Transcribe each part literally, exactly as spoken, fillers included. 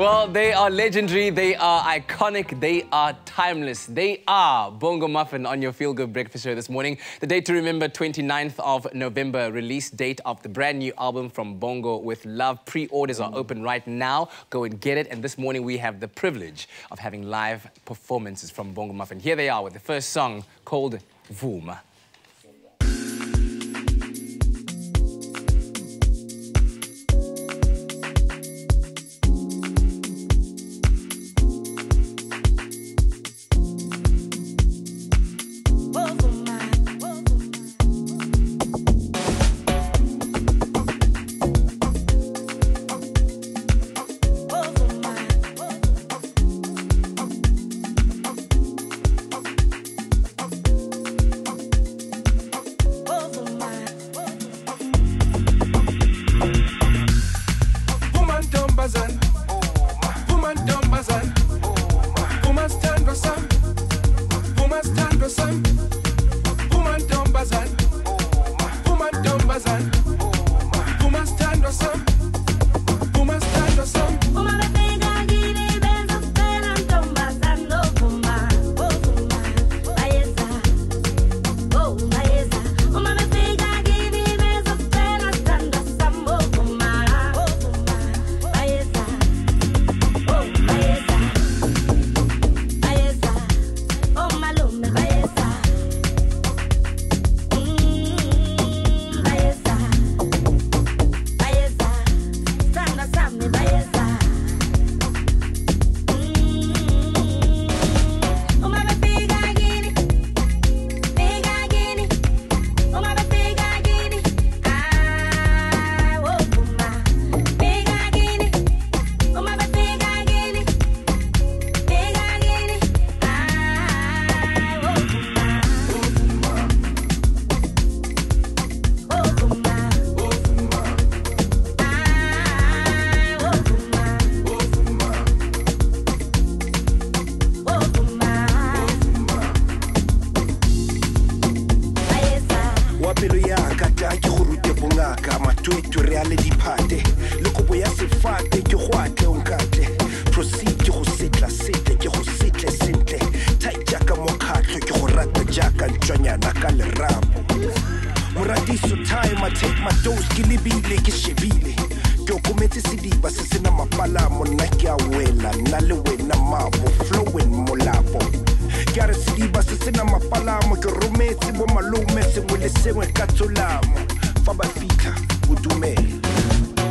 Well, they are legendary, they are iconic, they are timeless. They are Bongo Maffin on your Feel Good Breakfast show this morning. The date to remember, twenty-ninth of November, release date of the brand new album from Bongo With Love. Pre-orders are open right now. Go and get it. And this morning we have the privilege of having live performances from Bongo Maffin. Here they are with the first song called Vuma.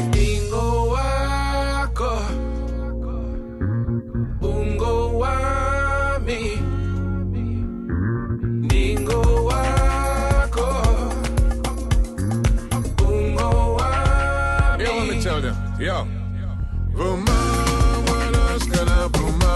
Ngowako Ngowami, Ngowako Ngowami. You want me to tell them? Yo. Vuma, wala's gonna Vuma.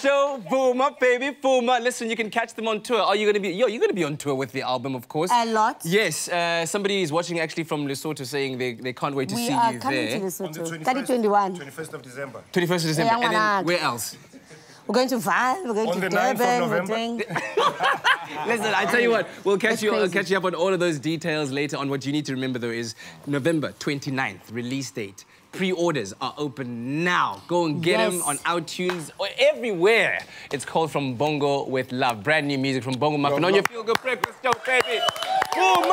Show, Vuma, baby, Vuma. Listen, you can catch them on tour. Are you going to be... Yo, you're going to be on tour with the album, of course. A lot. Yes. Uh, somebody is watching, actually, from Lesotho, saying they, they can't wait to we see you there. We are coming to Lesotho. On the twenty-first, thirty twenty-one. twenty-first of December. twenty-first of December. Yeah, and then where else? We're going to Val, we're going on to Durban. We're doing... Listen, I tell you what, we'll catch you, I'll catch you up on all of those details later on. What you need to remember, though, is November twenty-ninth, release date. Pre-orders are open now. Go and get yes. them on iTunes or everywhere. It's called From Bongo With Love. Brand new music from Bongo Maffin. On your Feel Good Breakfast, yo, baby. Boom!